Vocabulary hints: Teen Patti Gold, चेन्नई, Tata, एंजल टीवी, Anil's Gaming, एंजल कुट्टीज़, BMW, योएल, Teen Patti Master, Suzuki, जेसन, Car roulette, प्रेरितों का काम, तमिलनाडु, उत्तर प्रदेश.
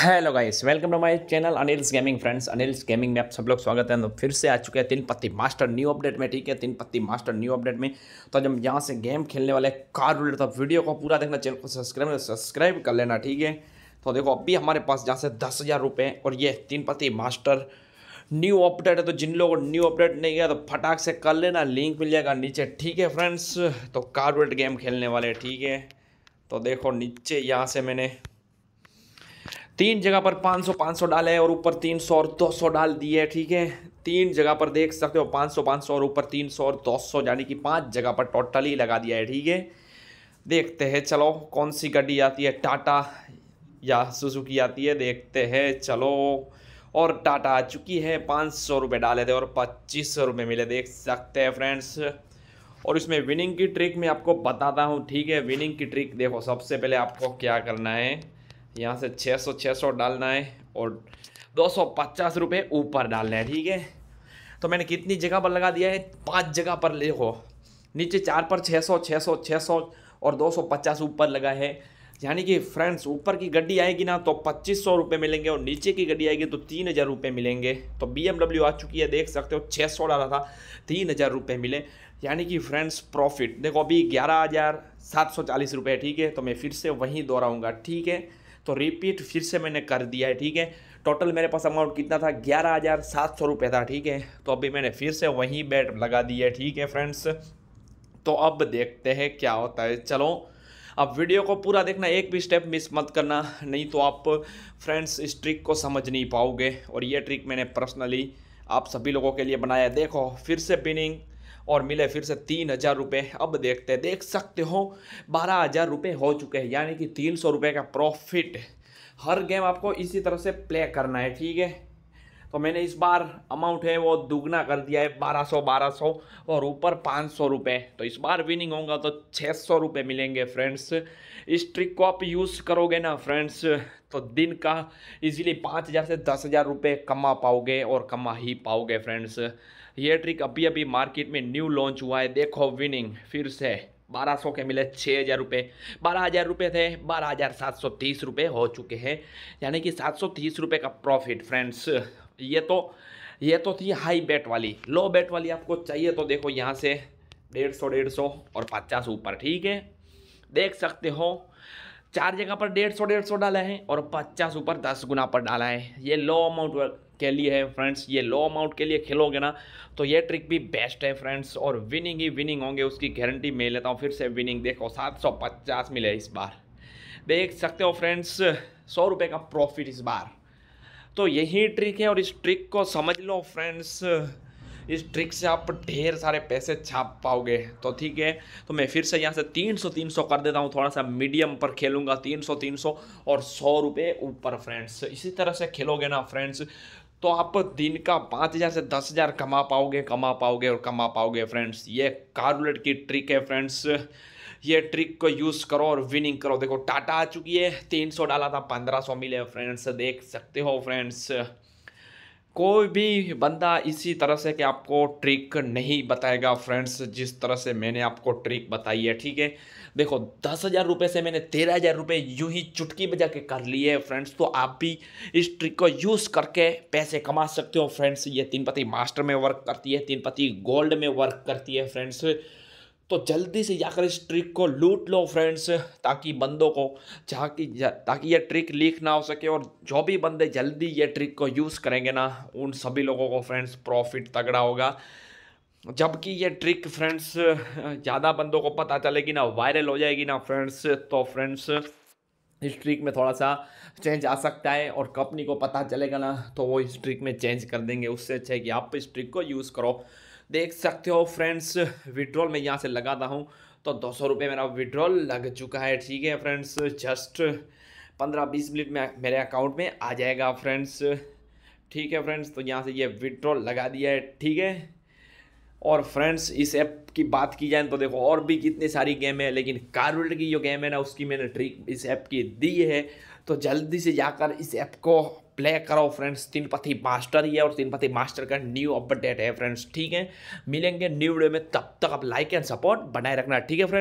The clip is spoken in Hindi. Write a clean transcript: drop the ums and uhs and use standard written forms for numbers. Hello guys, welcome to my channel Anil's gaming. Friends, Anil's gaming में आप सब लोग स्वागत है। फिर से आ चुके हैं तीन पत्ती मास्टर न्यू अपडेट में। ठीक है, तीन पत्ती मास्टर न्यू अपडेट में तो जब यहाँ से गेम खेलने वाले कार रूलर, तो वीडियो को पूरा देखना, चैनल को सब्सक्राइब कर लेना। ठीक है, तो देखो अभी हमारे पास जहाँ से 10,000 रुपये और ये तीन पत्ती मास्टर न्यू अपडेट है। तो जिन लोगों को न्यू अपडेट नहीं गया तो फटाक से कर लेना, लिंक मिल जाएगा नीचे। ठीक है फ्रेंड्स, तो कार रूलर गेम खेलने वाले। ठीक है, तो देखो नीचे यहाँ से मैंने तीन जगह पर 500-500 डाले और ऊपर 300 और 200 डाल दिए। ठीक है, तीन जगह पर देख सकते हो 500-500 और ऊपर 300 और 200, यानी कि 5 जगह पर टोटली लगा दिया है। ठीक है, देखते हैं चलो कौन सी गाड़ी आती है, टाटा या सुजुकी आती है, देखते हैं चलो। और टाटा आ चुकी है, 500 रुपये डाले थे और 2500 रुपये मिले, देख सकते हैं फ्रेंड्स। और इसमें विनिंग की ट्रिक मैं आपको बताता हूँ। ठीक है, विनिंग की ट्रिक देखो, सबसे पहले आपको क्या करना है, यहाँ से 600-600 डालना है और 250 रुपये ऊपर डालना है। ठीक है, तो मैंने कितनी जगह पर लगा दिया है, 5 जगह पर। देखो नीचे 4 पर 600-600-600 और 250 ऊपर लगा है, यानी कि फ्रेंड्स ऊपर की गड्डी आएगी ना तो 2500 रुपये मिलेंगे और नीचे की गड्डी आएगी तो 3000 रुपये मिलेंगे। तो BMW आ चुकी है, देख सकते हो 600 डाला था, 3000 रुपये मिले, यानी कि फ्रेंड्स प्रॉफिट देखो अभी 11,740 रुपये। ठीक है, तो मैं फिर से वहीं दोहराऊँगा। ठीक है, तो रिपीट फिर से मैंने कर दिया है। ठीक है, टोटल मेरे पास अमाउंट कितना था, 11,700 रुपये था। ठीक है, तो अभी मैंने फिर से वही बेट लगा दिया है। ठीक है फ्रेंड्स, तो अब देखते हैं क्या होता है। चलो अब वीडियो को पूरा देखना, एक भी स्टेप मिस मत करना, नहीं तो आप फ्रेंड्स इस ट्रिक को समझ नहीं पाओगे। और ये ट्रिक मैंने पर्सनली आप सभी लोगों के लिए बनाया है। देखो फिर से पिनिंग और मिले फिर से 3000 रुपये। अब देखते हैं, देख सकते हो 12,000 रुपये हो चुके हैं, यानी कि 300 रुपये का प्रॉफिट। हर गेम आपको इसी तरह से प्ले करना है। ठीक है, तो मैंने इस बार अमाउंट है वो दुगना कर दिया है, 1200-1200 और ऊपर 500 रुपये। तो इस बार विनिंग होगा तो 600 रुपये मिलेंगे। फ्रेंड्स इस ट्रिक को आप यूज़ करोगे ना फ्रेंड्स, तो दिन का इजीली 5,000 से 10,000 रुपये कमा पाओगे और कमा ही पाओगे। फ्रेंड्स ये ट्रिक अभी अभी मार्केट में न्यू लॉन्च हुआ है। देखो विनिंग फिर से 1200 के मिले 6,000 रुपये, 12,000 रुपये थे, 12,730 रुपये हो चुके हैं, यानी कि 730 रुपये का प्रॉफिट। फ्रेंड्स ये तो थी हाई बेट वाली। लो बेट वाली आपको चाहिए तो देखो यहाँ से 150-150 और 50 ऊपर। ठीक है, देख सकते हो 4 जगह पर 150-150 डाला है और 50 ऊपर 10 गुना पर डाला है। ये लो अमाउंट के लिए है फ्रेंड्स, ये लो अमाउंट के लिए खेलोगे ना तो ये ट्रिक भी बेस्ट है फ्रेंड्स। और विनिंग ही विनिंग होंगे, उसकी गारंटी मैं लेता हूँ। फिर से विनिंग देखो 750 मिले इस बार, देख सकते हो फ्रेंड्स, 100 रुपये का प्रॉफिट इस बार। तो यही ट्रिक है और इस ट्रिक को समझ लो फ्रेंड्स, इस ट्रिक से आप ढेर सारे पैसे छाप पाओगे। तो ठीक है, तो मैं फिर से यहाँ से 300-300 कर देता हूँ, थोड़ा सा मीडियम पर खेलूँगा, 300-300 और 100 रुपये ऊपर। फ्रेंड्स इसी तरह से खेलोगे ना फ्रेंड्स तो आप दिन का 5,000 से 10,000 कमा पाओगे और कमा पाओगे। फ्रेंड्स ये कार रूलेट की ट्रिक है फ्रेंड्स, ये ट्रिक को यूज़ करो और विनिंग करो। देखो टाटा आ चुकी है, 300 डाला था, 1500 मिले। फ्रेंड्स देख सकते हो फ्रेंड्स, कोई भी बंदा इसी तरह से कि आपको ट्रिक नहीं बताएगा फ्रेंड्स, जिस तरह से मैंने आपको ट्रिक बताई है। ठीक है, देखो 10,000 रुपये से मैंने 13,000 रुपये यूँ ही चुटकी बजा के कर लिए है फ्रेंड्स। तो आप भी इस ट्रिक को यूज़ करके पैसे कमा सकते हो फ्रेंड्स। ये तीन पत्ती मास्टर में वर्क करती है, तीन पत्ती गोल्ड में वर्क करती है फ्रेंड्स। तो जल्दी से जाकर इस ट्रिक को लूट लो फ्रेंड्स, ताकि बंदों को ताकि ये ट्रिक लीक ना हो सके। और जो भी बंदे जल्दी ये ट्रिक को यूज़ करेंगे ना उन सभी लोगों को फ्रेंड्स प्रॉफिट तगड़ा होगा। जबकि ये ट्रिक फ्रेंड्स ज़्यादा बंदों को पता चलेगी ना, वायरल हो जाएगी ना फ्रेंड्स, तो फ्रेंड्स इस ट्रिक में थोड़ा सा चेंज आ सकता है और कंपनी को पता चलेगा ना तो वो इस ट्रिक में चेंज कर देंगे। उससे अच्छा है कि आप इस ट्रिक को यूज़ करो। देख सकते हो फ्रेंड्स, विड्रॉल में यहाँ से लगाता हूँ तो 200 रुपये मेरा विड्रॉल लग चुका है। ठीक है फ्रेंड्स, जस्ट 15-20 मिनट में मेरे अकाउंट में आ जाएगा फ्रेंड्स। ठीक है फ्रेंड्स, तो यहाँ से ये विड्रॉल लगा दिया है। ठीक है, और फ्रेंड्स इस ऐप की बात की जाए तो देखो और भी कितनी सारी गेम है, लेकिन कार रूलर की जो गेम है ना उसकी मैंने ट्रिक इस ऐप की दी है। तो जल्दी से जाकर इस ऐप को प्ले करो फ्रेंड्स। तीन पत्ती मास्टर ही है और तीन पत्ती मास्टर का न्यू अपडेट है फ्रेंड्स। ठीक है, मिलेंगे न्यू वीडियो में, तब तक आप लाइक एंड सपोर्ट बनाए रखना। ठीक है फ्रेंड्स।